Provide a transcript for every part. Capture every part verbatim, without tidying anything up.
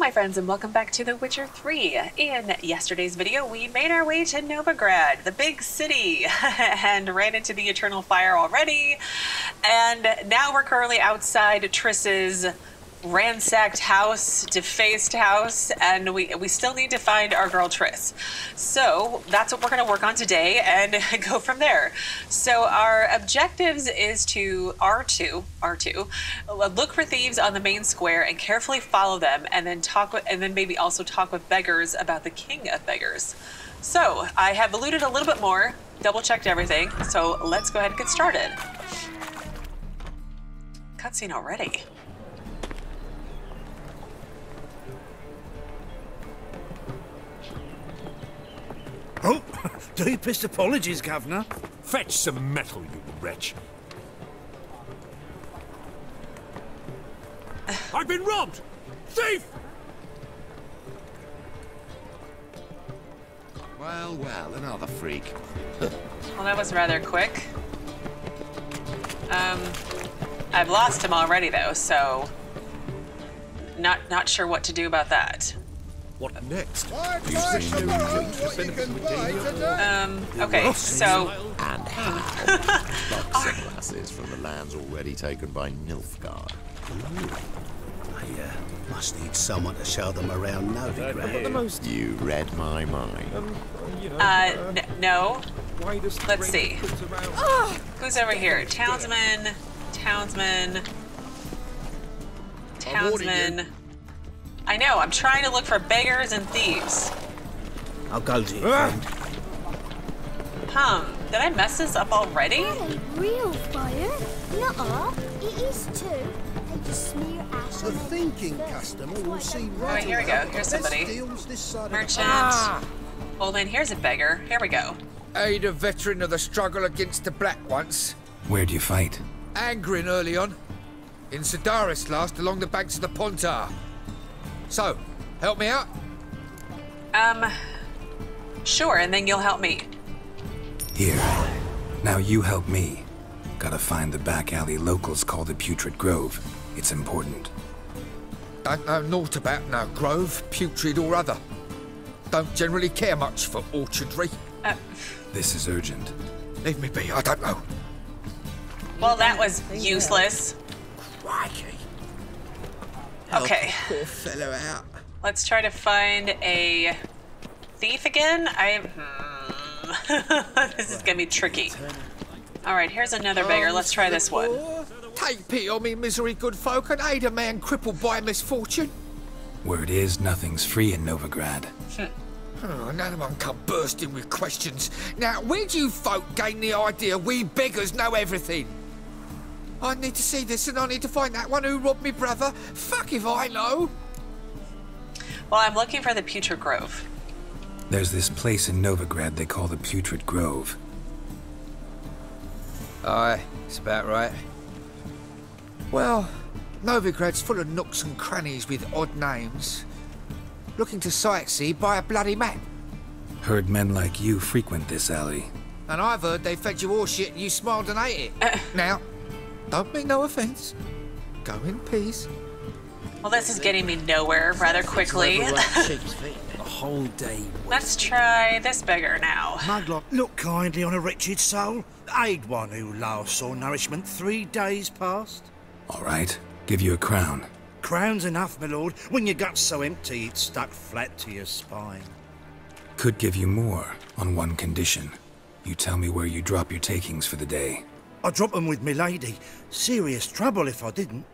my friends, and welcome back to The Witcher three. In yesterday's video, we made our way to Novigrad, the big city, and ran into the Eternal Fire already. And now we're currently outside Triss's ransacked house, defaced house, and we we still need to find our girl Triss. So that's what we're going to work on today and go from there. So our objectives is to R two R two look for thieves on the main square and carefully follow them, and then talk with, and then maybe also talk with beggars about the King of Beggars. So I have looted a little bit more, double checked everything, so let's go ahead and get started. Cutscene already. Oh, deepest apologies, Governor. Fetch some metal, you wretch. I've been robbed! Thief! Well, well, another freak. Well, that was rather quick. Um, I've lost him already, though, so not not sure what to do about that. What next? Um, okay, so... And sunglasses from the lands already taken by Nilfgaard. I uh, must need someone to show them around Novigrad. You read my mind. Um, you know, uh, uh, no. Let's see. Oh, who's over here? Townsman, Townsman, Townsman. I know, I'm trying to look for beggars and thieves. I'll go to you, friend. Hum, did I mess this up already? Not a real fire. Nuh-uh, it is too. They just smear ash. The thinking customer will see right. Alright, here we go. Here's somebody. Merchant. Ah. Well then, here's a beggar. Here we go. Aid a veteran of the struggle against the Black once. Where do you fight? Angrin early on. In Sidaris last, along the banks of the Pontar. So, help me out? Um, sure, and then you'll help me. Here. Now you help me. Gotta find the back alley locals call the Putrid Grove. It's important. Don't know naught about no grove, putrid or other. Don't generally care much for orchardry. Uh, this is urgent. Leave me be, I don't know. Well, that was useless. Crikey. Okay. Poor fellow out. Let's try to find a thief again. I. Hmm. This is gonna be tricky. All right, here's another beggar. Let's try this one. Take pity on me, misery, good folk, and aid a man crippled by misfortune. Word is, nothing's free in Novigrad. Hmm. Oh, none of them come bursting with questions. Now, where do you folk gain the idea we beggars know everything? I need to see this, and I need to find that one who robbed me brother. Fuck if I know. Well, I'm looking for the Putrid Grove. There's this place in Novigrad they call the Putrid Grove. Aye, it's about right. Well, Novigrad's full of nooks and crannies with odd names. Looking to sightsee by a bloody map. Heard men like you frequent this alley. And I've heard they fed you all shit and you smiled and ate it. Now... Don't mean no offense. Go in peace. Well, this is getting me nowhere rather quickly. Let's try this beggar now. Muglock, look kindly on a wretched soul. Aid one who last saw nourishment three days past. All right, give you a crown. Crown's enough, my lord. When your gut's so empty, it's stuck flat to your spine. Could give you more on one condition. You tell me where you drop your takings for the day. I'd drop them with me lady. Serious trouble if I didn't.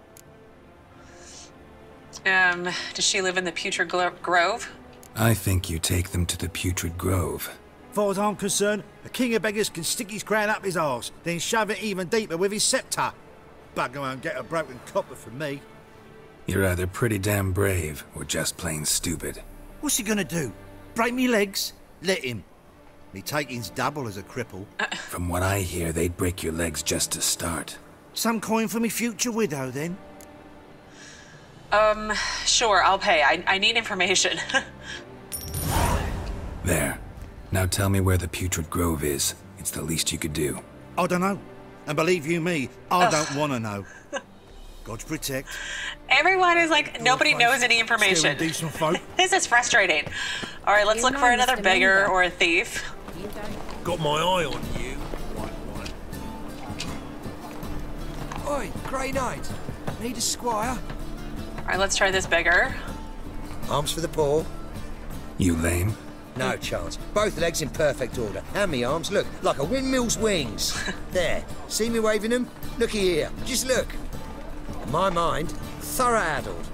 Um, does she live in the Putrid Grove? I think you take them to the Putrid Grove. Far as I'm concerned, the King of Beggars can stick his crown up his arse, then shove it even deeper with his scepter. Bugger won't get a broken copper from me. You're either pretty damn brave, or just plain stupid. What's he gonna do? Break me legs? Let him. Me taking's double as a cripple. Uh, From what I hear, they'd break your legs just to start. Some coin for me future widow, then? Um, sure, I'll pay. I, I need information. There. Now tell me where the Putrid Grove is. It's the least you could do. I don't know. And believe you me, I Ugh. don't want to know. God protect. Everyone is like, nobody knows any information. This is frustrating. All right, let's look for another beggar or a thief. Got my eye on you. Oi, Grey Knight. Need a squire? All right, let's try this beggar. Arms for the poor. You lame? No chance. Both legs in perfect order. And me arms, look, like a windmill's wings. There. See me waving them? Looky here. Just look. In my mind, thorough addled.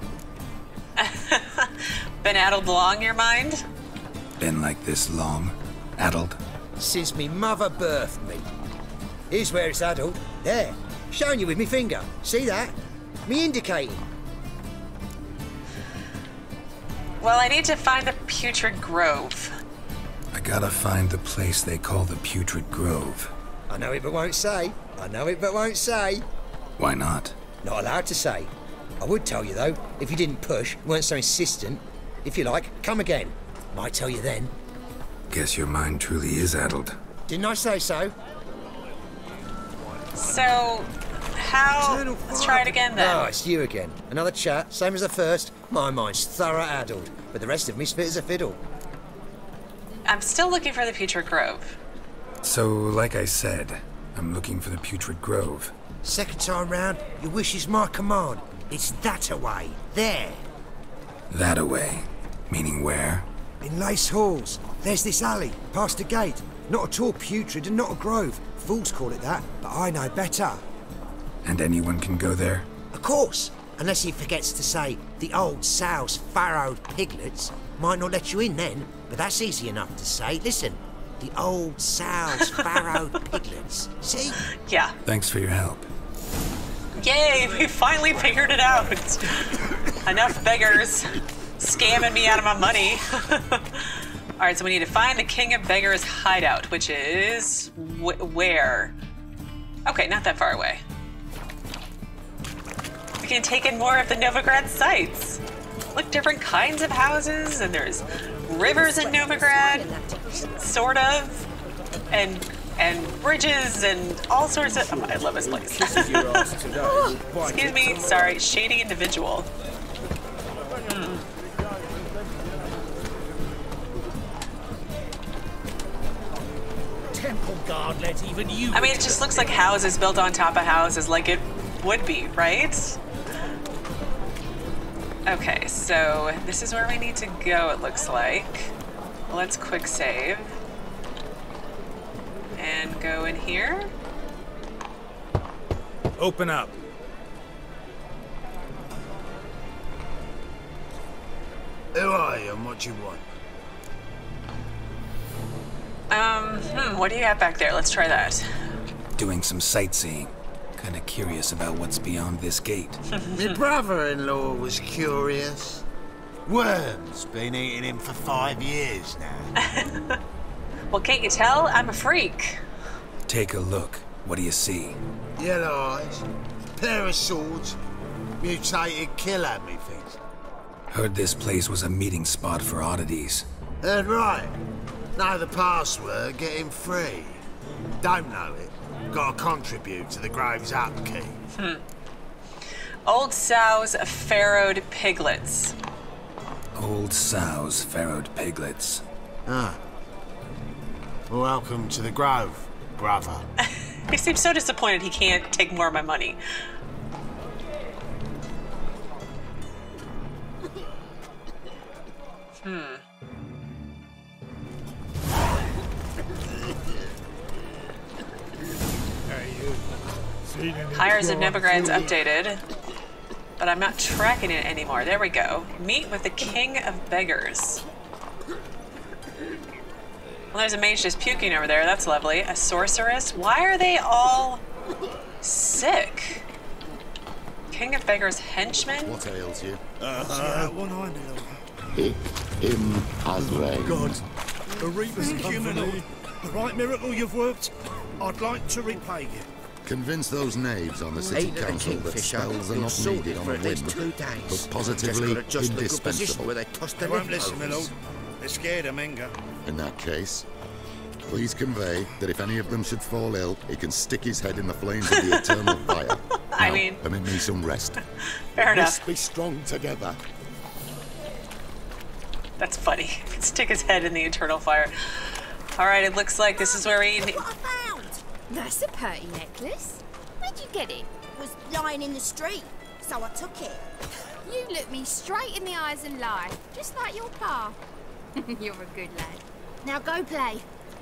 Been addled long, your mind? Been like this long? Addled? Since me mother birthed me. Here's where it's addled. There. Showing you with me finger. See that? Me indicating. Well, I need to find the Putrid Grove. I gotta find the place they call the Putrid Grove. I know it but won't say. I know it but won't say. Why not? Not allowed to say. I would tell you though, if you didn't push, weren't so insistent. If you like, come again. Might tell you then. Guess your mind truly is addled. Didn't I say so? So, how... Let's try it again then. Oh, it's you again. Another chat, same as the first. My mind's thorough addled, but the rest of me's fit as a fiddle. I'm still looking for the Putrid Grove. So, like I said, I'm looking for the Putrid Grove. Second time round, your wish is my command. It's that-a-way, there. That-a-way? Meaning where? In Lace Halls. There's this alley, past the gate. Not at all putrid and not a grove. Fools call it that, but I know better. And anyone can go there? Of course, unless he forgets to say the old sow's farrowed piglets. Might not let you in then, but that's easy enough to say. Listen, the old sow's farrowed piglets. See? Yeah. Thanks for your help. Yay, we finally figured it out. Enough beggars scamming me out of my money. All right, so we need to find the King of Beggars hideout, which is wh where? Okay, not that far away. We can take in more of the Novigrad sites. Look, different kinds of houses, and there's rivers in Novigrad, sort of, and and bridges and all sorts of. Oh, I love this place. Excuse me, sorry, shady individual. Mm. God, let even you I mean, it just looks like houses built on top of houses like it would be, right? Okay, so this is where we need to go, it looks like. Let's quick save. And go in here. Open up. Who are you and what you want? Um, hmm, what do you have back there? Let's try that. Doing some sightseeing. Kinda curious about what's beyond this gate. My brother-in-law was curious. Worms been eating him for five years now. Well, can't you tell? I'm a freak. Take a look. What do you see? Yellow eyes, pair of swords, mutated killer, me things. Heard this place was a meeting spot for oddities. Heard right. Know the password, get him free. Don't know it, gotta contribute to the grove's upkeep. Hmm. Old sows, farrowed piglets. Old sows, farrowed piglets. Ah. Welcome to the grove, brother. He seems so disappointed he can't take more of my money. Hmm. Hires of Novigrad's updated, but I'm not tracking it anymore. There we go. Meet with the King of Beggars. Well, there's a mage just puking over there. That's lovely. A sorceress. Why are they all sick? King of Beggars henchmen? What ails you? Uh-huh. Yeah, one I know. Him as rain. God, a reaper's coming. The right miracle you've worked, I'd like to repay you. Convince those knaves on the city Ain't council the that spells are not needed on a whim, but positively indispensable. Where they toss their they won't listen, my lord. They're scared of Manga. In that case, please convey that if any of them should fall ill, he can stick his head in the flames of the Eternal Fire. I now, mean... permit me some rest. Fair enough. Must be strong together. That's funny. Let's stick his head in the eternal fire. All right, it looks like this is where we... What I found! That's a pretty necklace. Where'd you get it? It was lying in the street, so I took it. You look me straight in the eyes and lie, just like your pa. You're a good lad. Now go play.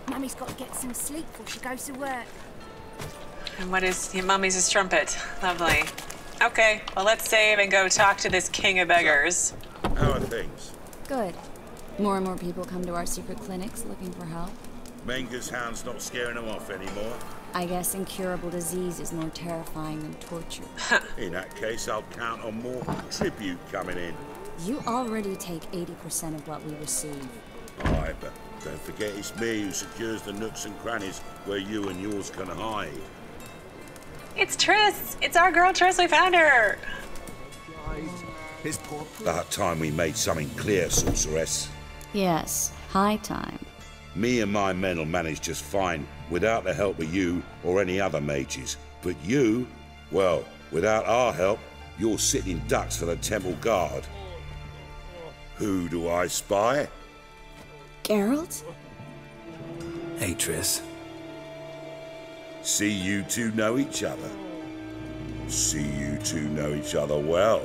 Mummy's got to get some sleep before she goes to work. And what is your mummy's his trumpet? Lovely. Okay, well, let's save and go talk to this king of beggars. How are things? Good. More and more people come to our secret clinics looking for help. Manga's hound's not scaring them off anymore. I guess incurable disease is more terrifying than torture. In that case, I'll count on more tribute coming in. You already take eighty percent of what we receive. All right, but don't forget it's me who secures the nooks and crannies where you and yours can hide. It's Triss! It's our girl Triss, we found her! About time we made something clear, sorceress. Yes, high time. Me and my men'll manage just fine without the help of you or any other mages. But you, well, without our help, you're sitting ducks for the temple guard. Who do I spy? Geralt? Hey, Triss. See you two know each other. See you two know each other well.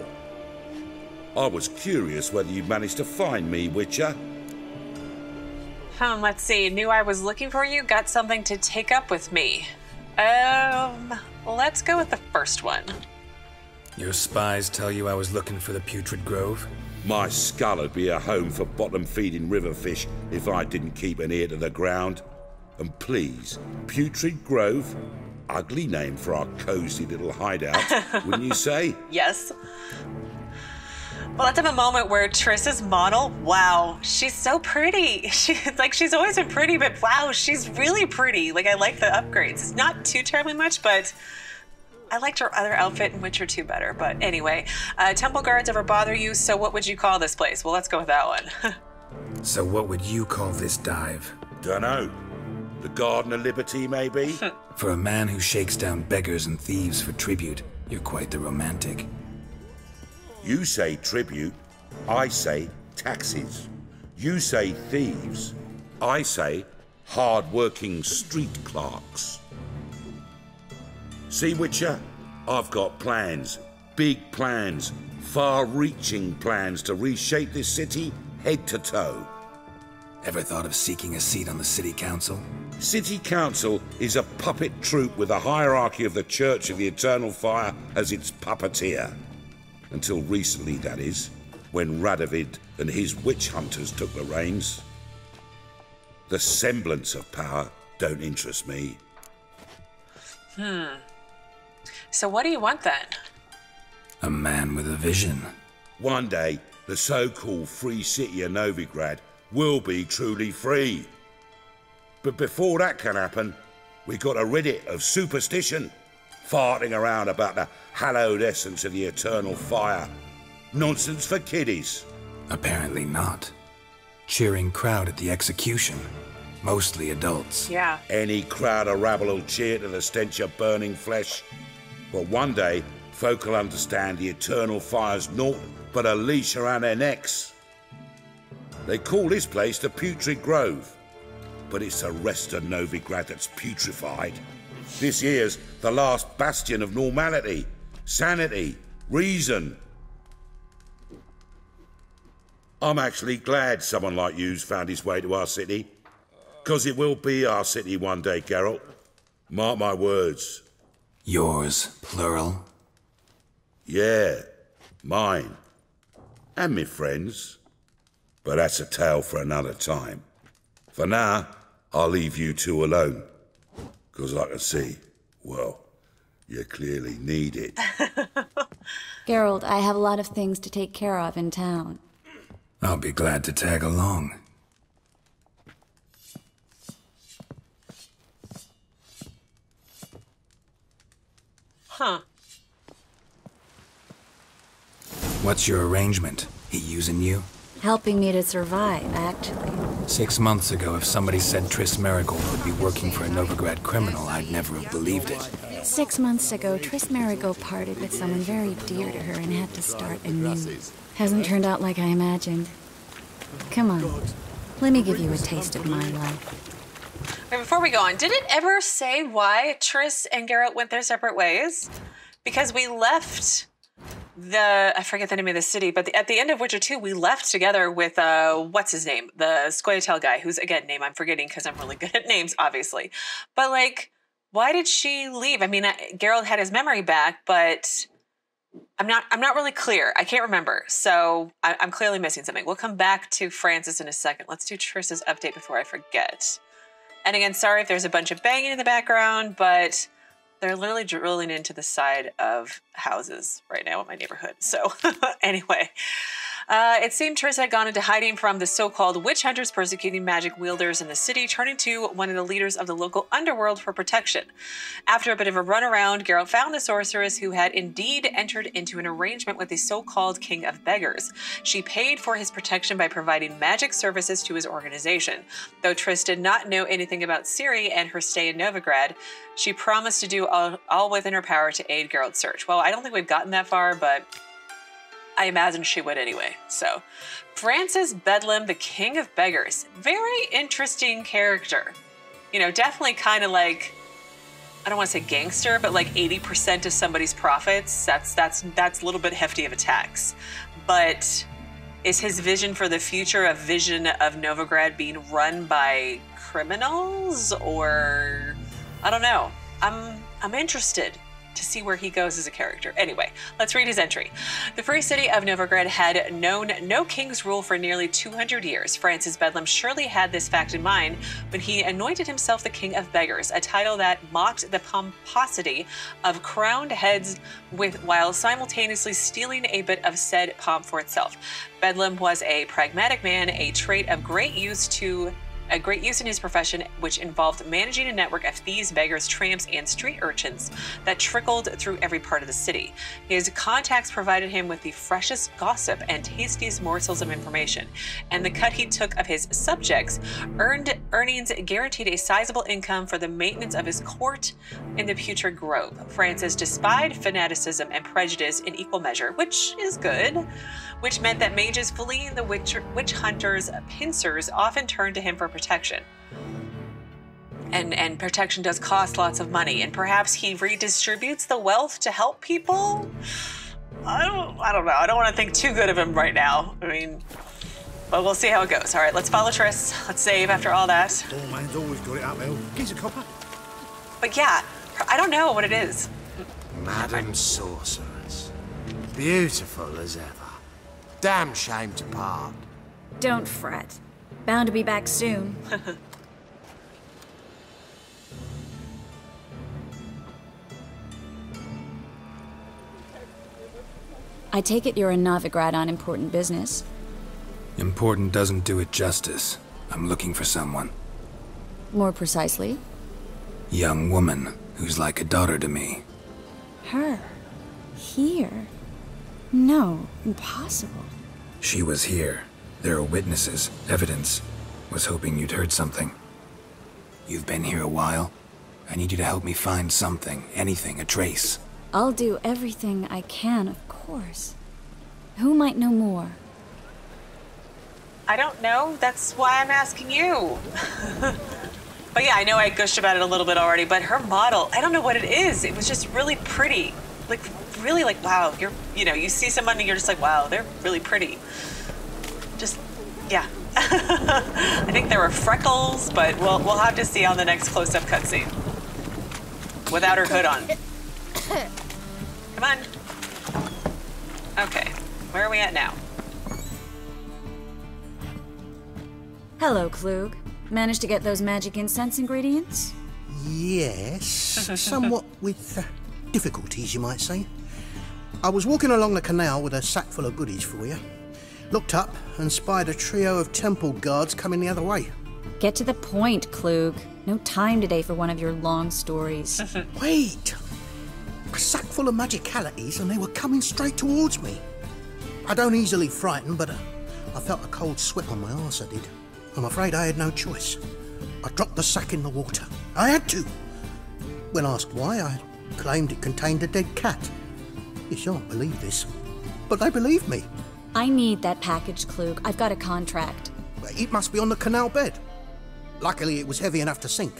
I was curious whether you managed to find me, Witcher. Um, let's see. Knew I was looking for you. Got something to take up with me. Um, let's go with the first one. Your spies tell you I was looking for the Putrid Grove? My skull would be a home for bottom-feeding river fish if I didn't keep an ear to the ground. And please, Putrid Grove, ugly name for our cozy little hideout, wouldn't you say? Yes. Well, let's have a moment where Triss's model, wow, she's so pretty. She's like, she's always been pretty, but wow, she's really pretty. Like, I like the upgrades. It's not too terribly much, but I liked her other outfit in Witcher two better. But anyway, uh, temple guards ever bother you, so what would you call this place? Well, let's go with that one. So what would you call this dive? Dunno. The Garden of Liberty, maybe? For a man who shakes down beggars and thieves for tribute, you're quite the romantic. You say tribute, I say taxes. You say thieves, I say hard-working street clerks. See, Witcher, I've got plans, big plans, far-reaching plans to reshape this city head to toe. Ever thought of seeking a seat on the city council? City council is a puppet troupe with the hierarchy of the Church of the Eternal Fire as its puppeteer. Until recently, that is, when Radovid and his witch hunters took the reins. The semblance of power don't interest me. Hmm. So what do you want then? A man with a vision. One day, the so-called free city of Novigrad will be truly free. But before that can happen, we've got to rid it of superstition. Farting around about the hallowed essence of the eternal fire. Nonsense for kiddies. Apparently not. Cheering crowd at the execution. Mostly adults. Yeah. Any crowd of rabble will cheer to the stench of burning flesh. But one day, folk will understand the eternal fire's naught but a leash around their necks. They call this place the Putrid Grove. But it's the rest of Novigrad that's putrefied. This here's the last bastion of normality, sanity, reason. I'm actually glad someone like you's found his way to our city, because it will be our city one day, Geralt. Mark my words. Yours, plural? Yeah, mine. And me friends. But that's a tale for another time. For now, I'll leave you two alone. Because I can see, well, you clearly need it. Geralt, I have a lot of things to take care of in town. I'll be glad to tag along. Huh. What's your arrangement? He using you? Helping me to survive, actually. Six months ago, if somebody said Triss Merigold would be working for a Novigrad criminal, I'd never have believed it. Six months ago, Triss Merigold parted with someone very dear to her and had to start anew. Hasn't turned out like I imagined. Come on, let me give you a taste of my life. And before we go on, did it ever say why Triss and Geralt went their separate ways? Because we left the, I forget the name of the city, but the, at the end of Witcher two, we left together with, uh, what's his name? The Scoia'tael guy, whose, again, name I'm forgetting because I'm really good at names, obviously. But, like, why did she leave? I mean, I, Geralt had his memory back, but I'm not, I'm not really clear. I can't remember. So I, I'm clearly missing something. We'll come back to Francis in a second. Let's do Triss's update before I forget. And again, sorry if there's a bunch of banging in the background, but they're literally drilling into the side of houses right now in my neighborhood. So anyway, uh, it seemed Triss had gone into hiding from the so-called witch hunters persecuting magic wielders in the city, turning to one of the leaders of the local underworld for protection. After a bit of a runaround, Geralt found the sorceress, who had indeed entered into an arrangement with the so-called King of Beggars. She paid for his protection by providing magic services to his organization. Though Triss did not know anything about Ciri and her stay in Novigrad, she promised to do all, all within her power to aid Geralt's search. Well, I don't think we've gotten that far, but I imagine she would anyway. So, Francis Bedlam, the King of Beggars. Very interesting character. You know, definitely kind of like, I don't want to say gangster, but like eighty percent of somebody's profits. That's, that's, that's a little bit hefty of a tax. But is his vision for the future a vision of Novigrad being run by criminals? Or I don't know. I'm I'm interested to see where he goes as a character. Anyway, let's read his entry. The free city of Novigrad had known no king's rule for nearly two hundred years. Francis Bedlam surely had this fact in mind when he anointed himself the King of Beggars, a title that mocked the pomposity of crowned heads with while simultaneously stealing a bit of said pomp for itself. Bedlam was a pragmatic man, a trait of great use to A great use in his profession, which involved managing a network of thieves, beggars, tramps, and street urchins that trickled through every part of the city. His contacts provided him with the freshest gossip and tastiest morsels of information, and the cut he took of his subjects earned earnings guaranteed a sizable income for the maintenance of his court in the Putrid Grove. Francis despised fanaticism and prejudice in equal measure, which is good, which meant that mages fleeing the witch, witch hunters' pincers often turned to him for protection. And and protection does cost lots of money, and perhaps he redistributes the wealth to help people? I don't I don't know. I don't want to think too good of him right now. I mean, but we'll see how it goes. All right, let's follow Triss. Let's save after all that. Oh, man's always got it up, L. He's a copper. But yeah, I don't know what it is. Madam Sorceress. Beautiful as ever. Damn shame to part. Don't fret. Bound to be back soon. I take it you're in Novigrad on important business. Important doesn't do it justice. I'm looking for someone. More precisely? Young woman who's like a daughter to me. Her? Here? No, impossible. She was here. There are witnesses, evidence. Was hoping you'd heard something. You've been here a while. I need you to help me find something, anything, a trace. I'll do everything I can, of course. Who might know more? I don't know. That's why I'm asking you. But yeah, I know I gushed about it a little bit already, but her model, I don't know what it is. It was just really pretty. Like, really like, wow. You're, you know, you see someone and you're just like, wow, they're really pretty. Just, yeah. I think there were freckles, but we'll we'll have to see on the next close-up cutscene. Without her hood on. Come on. Okay, where are we at now? Hello, Kluhg. Managed to get those magic incense ingredients? Yes, somewhat with uh, difficulties, you might say. I was walking along the canal with a sack full of goodies for you. Looked up and spied a trio of temple guards coming the other way. Get to the point, Kluhg. No time today for one of your long stories. Wait! A sack full of magicalities and they were coming straight towards me. I don't easily frighten, but uh, I felt a cold sweat on my arse, I did. I'm afraid I had no choice. I dropped the sack in the water. I had to! When asked why, I claimed it contained a dead cat. You shan't believe this, but they believed me. I need that package, Kluhg. I've got a contract. It must be on the canal bed. Luckily, it was heavy enough to sink.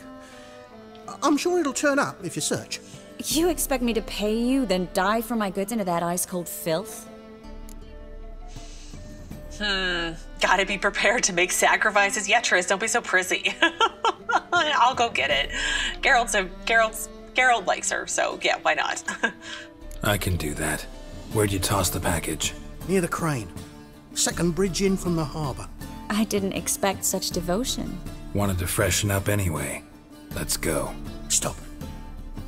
I'm sure it'll turn up if you search. You expect me to pay you, then dive for my goods into that ice-cold filth? Hmm. Gotta be prepared to make sacrifices. Yeah, Triss, don't be so prissy. I'll go get it. Geralt's a, Geralt's, Geralt likes her, so yeah, why not? I can do that. Where'd you toss the package? Near the crane. Second bridge in from the harbor. I didn't expect such devotion. Wanted to freshen up anyway. Let's go. Stop.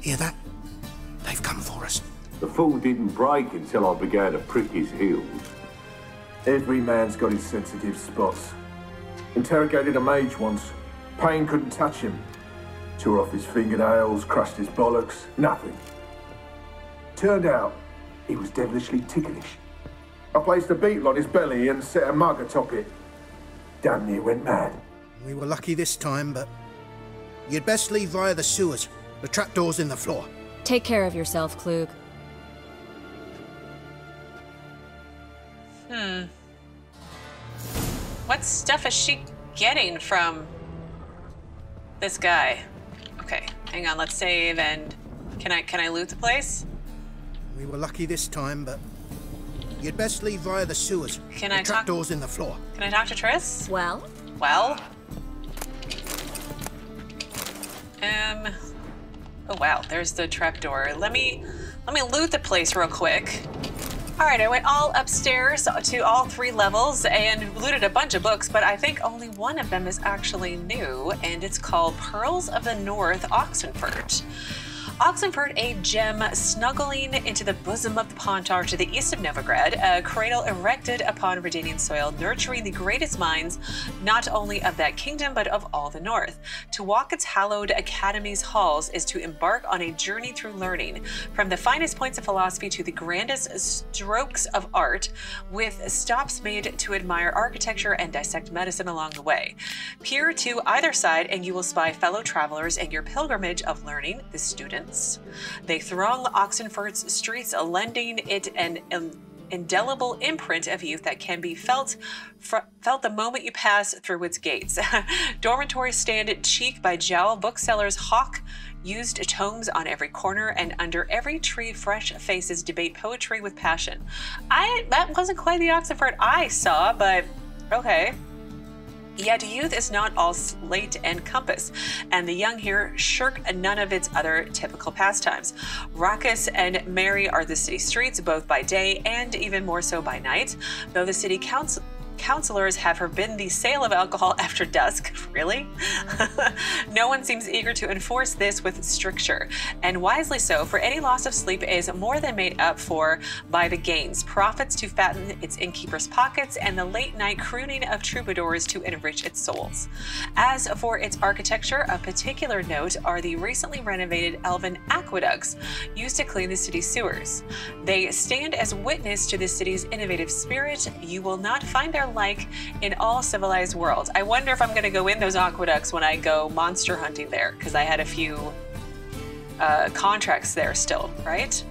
Hear that? They've come for us. The fool didn't break until I began to prick his heels. Every man's got his sensitive spots. Interrogated a mage once. Pain couldn't touch him. Tore off his fingernails, crushed his bollocks, nothing. Turned out, he was devilishly ticklish. I placed a beetle on his belly and set a mug atop it. Damn near went mad. We were lucky this time, but you'd best leave via the sewers. The trapdoor's in the floor. Take care of yourself, Kluhg. Hmm. What stuff is she getting from this guy? Okay, hang on, let's save and can I can I loot the place? We were lucky this time, but you'd best leave via the sewers. Can I talk? The trapdoor's in the floor. Can I talk to Triss? Well? Well? Um, oh wow, there's the trapdoor. Let me, let me loot the place real quick. All right, I went all upstairs to all three levels and looted a bunch of books, but I think only one of them is actually new, and it's called Pearls of the North, Oxenfurt. Oxenfurt, a gem snuggling into the bosom of the Pontar to the east of Novigrad, a cradle erected upon Redanian soil, nurturing the greatest minds, not only of that kingdom, but of all the North. To walk its hallowed academy's halls is to embark on a journey through learning, from the finest points of philosophy to the grandest strokes of art, with stops made to admire architecture and dissect medicine along the way. Peer to either side, and you will spy fellow travelers in your pilgrimage of learning, the student. They throng Oxenfurt's streets, lending it an indelible imprint of youth that can be felt felt the moment you pass through its gates. Dormitories stand cheek by jowl, booksellers hawk used tomes on every corner, and under every tree fresh faces debate poetry with passion. I that wasn't quite the Oxenfurt I saw, but okay. Yet youth is not all slate and compass, and the young here shirk none of its other typical pastimes. Raucous and merry are the city streets, both by day and even more so by night, though the city council Counselors have forbidden the sale of alcohol after dusk. Really? No one seems eager to enforce this with stricture, and wisely so, for any loss of sleep is more than made up for by the gains, profits to fatten its innkeeper's pockets, and the late-night crooning of troubadours to enrich its souls. As for its architecture, a particular note are the recently renovated elven aqueducts used to clean the city sewers. They stand as witness to the city's innovative spirit. You will not find their like in all civilized worlds. I wonder if I'm going to go in those aqueducts when I go monster hunting there, because I had a few uh, contracts there still, right?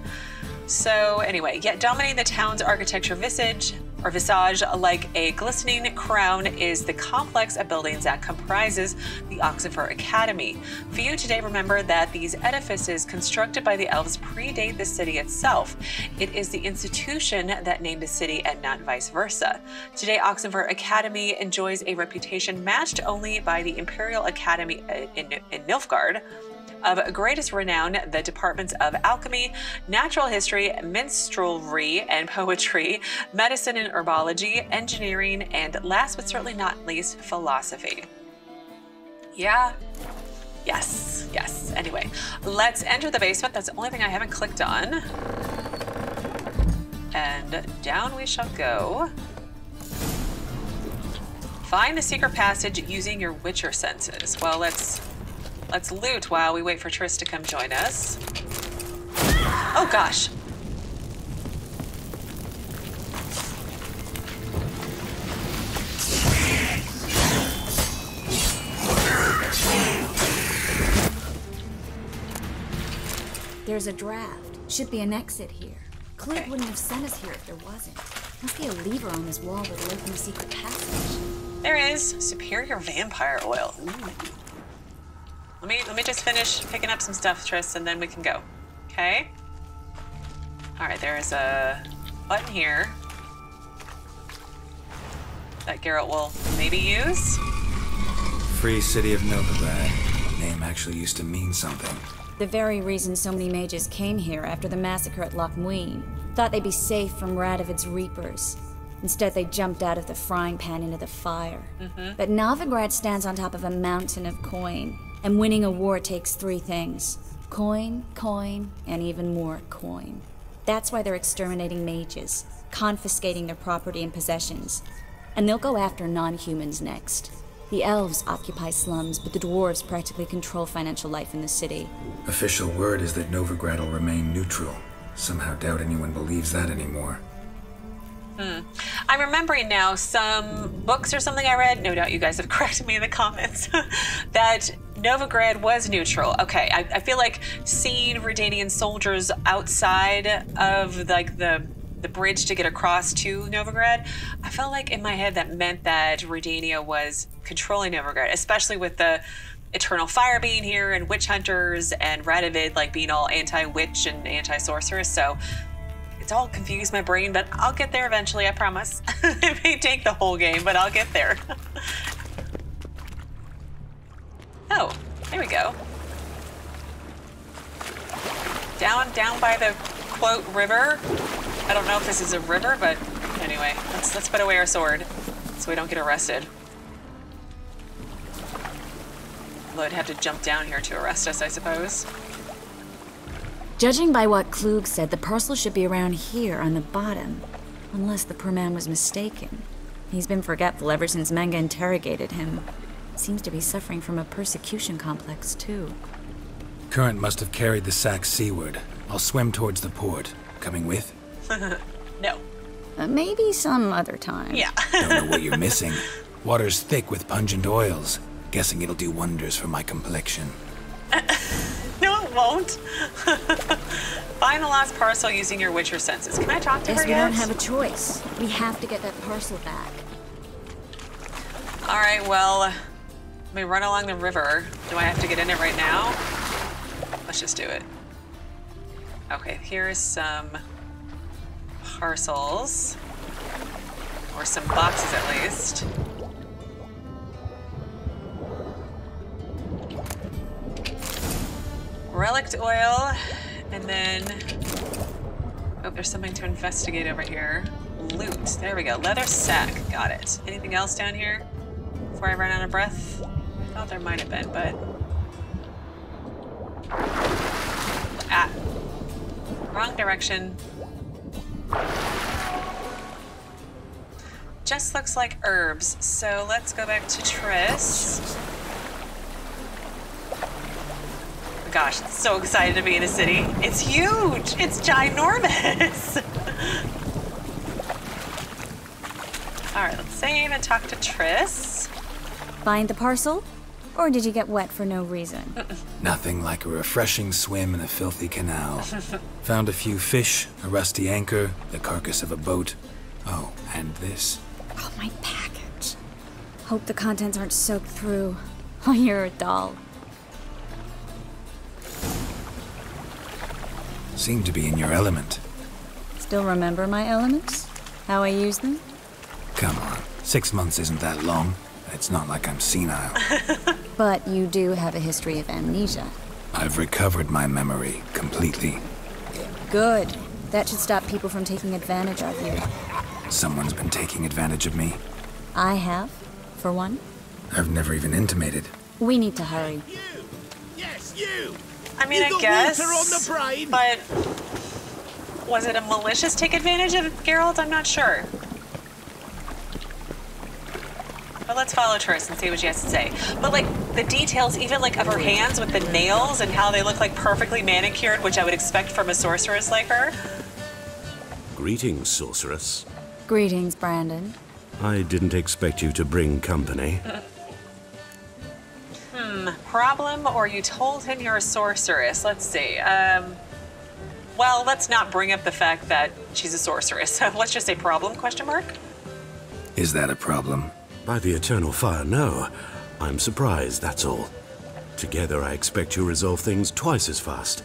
So anyway, yet dominating the town's architecture visage or visage like a glistening crown is the complex of buildings that comprises the Oxenfurt Academy. Few today remember that these edifices constructed by the elves predate the city itself. It is the institution that named the city and not vice versa. Today, Oxenfurt Academy enjoys a reputation matched only by the Imperial Academy in, in Nilfgaard, of greatest renown, the departments of alchemy, natural history, minstrelry and poetry, medicine and herbology, engineering, and last but certainly not least, philosophy. Yeah. Yes. Yes. Anyway, let's enter the basement. That's the only thing I haven't clicked on. And down we shall go. Find the secret passage using your Witcher senses. Well, let's... Let's loot while we wait for Triss to come join us. Oh gosh. There's a draft. Should be an exit here. Kluhg okay. wouldn't have sent us here if there wasn't. Must be a lever on this wall that will open a secret passage. There is superior vampire oil. Mm. Let me let me just finish picking up some stuff, Triss, and then we can go. Okay. All right. There is a button here that Geralt will maybe use. Free city of Novigrad. Name actually used to mean something. The very reason so many mages came here after the massacre at Loch. Thought they'd be safe from Radovid's reapers. Instead, they jumped out of the frying pan into the fire. Mm-hmm. But Novigrad stands on top of a mountain of coin, and winning a war takes three things. Coin, coin, and even more coin. That's why they're exterminating mages, confiscating their property and possessions. And they'll go after non-humans next. The elves occupy slums, but the dwarves practically control financial life in the city. Official word is that Novigrad will remain neutral. Somehow doubt anyone believes that anymore. Hmm. I'm remembering now some books or something I read, no doubt you guys have corrected me in the comments, that Novigrad was neutral. Okay, I, I feel like seeing Redanian soldiers outside of like the the bridge to get across to Novigrad, I felt like in my head that meant that Redania was controlling Novigrad, especially with the Eternal Fire being here and witch hunters and Radovid like being all anti-witch and anti-sorceress, so it's all confused my brain, but I'll get there eventually, I promise. It may take the whole game, but I'll get there. Oh, there we go. Down, down by the, quote, river. I don't know if this is a river, but anyway, let's, let's put away our sword so we don't get arrested. Although I'd have to jump down here to arrest us, I suppose. Judging by what Kluhg said, the parcel should be around here on the bottom, unless the poor man was mistaken. He's been forgetful ever since Manga interrogated him. Seems to be suffering from a persecution complex, too. Current must have carried the sack seaward. I'll swim towards the port. Coming with? No. Uh, maybe some other time. Yeah. Don't know what you're missing. Water's thick with pungent oils. Guessing it'll do wonders for my complexion. Won't. Find the last parcel using your Witcher senses. Can I talk to yes, her yet? We don't have a choice. We have to get that parcel back. All right, well, we run along the river. Do I have to get in it right now? Let's just do it. Okay, here's some parcels. Or some boxes, at least. Relict oil, and then, oh, there's something to investigate over here. Loot, there we go, leather sack, got it. Anything else down here before I run out of breath? I thought there might have been, but. Ah, wrong direction. Just looks like herbs, so let's go back to Triss. Gosh, so excited to be in a city. It's huge. It's ginormous. All right, let's save and talk to Triss. Find the parcel? Or did you get wet for no reason? Nothing like a refreshing swim in a filthy canal. Found a few fish, a rusty anchor, the carcass of a boat. Oh, and this. Oh, my package. Hope the contents aren't soaked through. Oh, you're a doll. Seem to be in your element. Still remember my elements? How I use them? Come on, six months isn't that long. It's not like I'm senile. But you do have a history of amnesia. I've recovered my memory completely. Good. That should stop people from taking advantage of you. Someone's been taking advantage of me. I have, for one. I've never even intimated. We need to hurry. You! Yes, you! I mean, I guess, but was it a malicious take advantage of Geralt? I'm not sure. But let's follow Triss and see what she has to say. But like the details, even like of her hands with the nails and how they look like perfectly manicured, which I would expect from a sorceress like her. Greetings, sorceress. Greetings, Brandon. I didn't expect you to bring company. Problem, or you told him you're a sorceress. Let's see. Um, well, let's not bring up the fact that she's a sorceress. Let's just say problem, question mark? Is that a problem? By the Eternal Fire, no. I'm surprised, that's all. Together, I expect you resolve things twice as fast.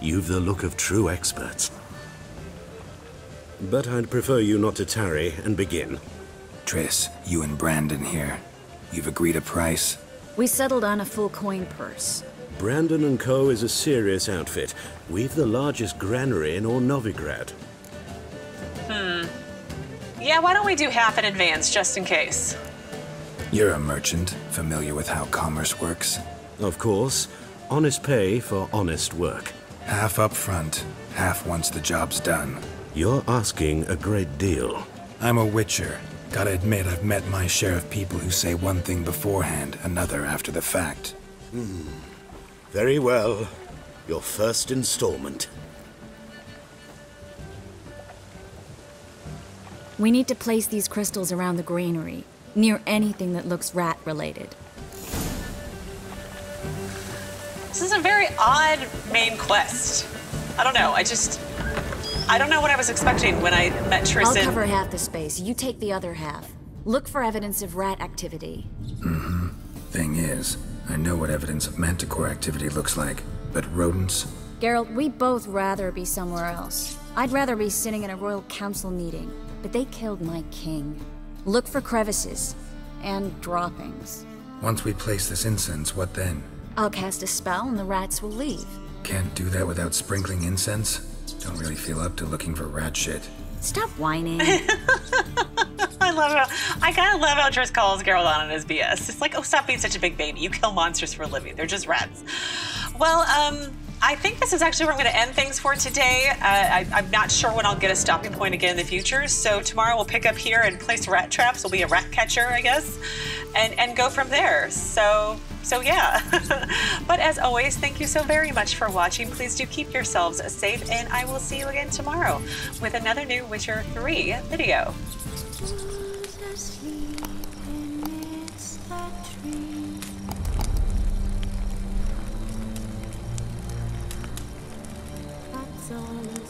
You've the look of true experts. But I'd prefer you not to tarry and begin. Triss, you and Brandon here. You've agreed a price? We settled on a full coin purse. Brandon and Co. is a serious outfit. We've the largest granary in all Novigrad. Hmm. Yeah, why don't we do half in advance, just in case? You're a merchant, familiar with how commerce works? Of course. Honest pay for honest work. Half up front, half once the job's done. You're asking a great deal. I'm a Witcher. Gotta admit, I've met my share of people who say one thing beforehand, another after the fact. Hmm. Very well. Your first installment. We need to place these crystals around the granary, near anything that looks rat-related. This is a very odd main quest. I don't know, I just... I don't know what I was expecting when I met Triss. I'll cover half the space, you take the other half. Look for evidence of rat activity. Mm-hmm. Thing is, I know what evidence of manticore activity looks like, but rodents? Geralt, we'd both rather be somewhere else. I'd rather be sitting in a royal council meeting, but they killed my king. Look for crevices and droppings. Once we place this incense, what then? I'll cast a spell and the rats will leave. Can't do that without sprinkling incense? Don't really feel up to looking for rat shit. Stop whining. I love how, I kind of love how Triss calls Geralt on in his B S. It's like, oh, stop being such a big baby. You kill monsters for a living. They're just rats. Well, um, I think this is actually where I'm going to end things for today. Uh, I, I'm not sure when I'll get a stopping point again in the future. So tomorrow we'll pick up here and place rat traps. We'll be a rat catcher, I guess, and, and go from there. So... So yeah, but as always, thank you so very much for watching. Please do keep yourselves safe, and I will see you again tomorrow with another new Witcher three video. That's all.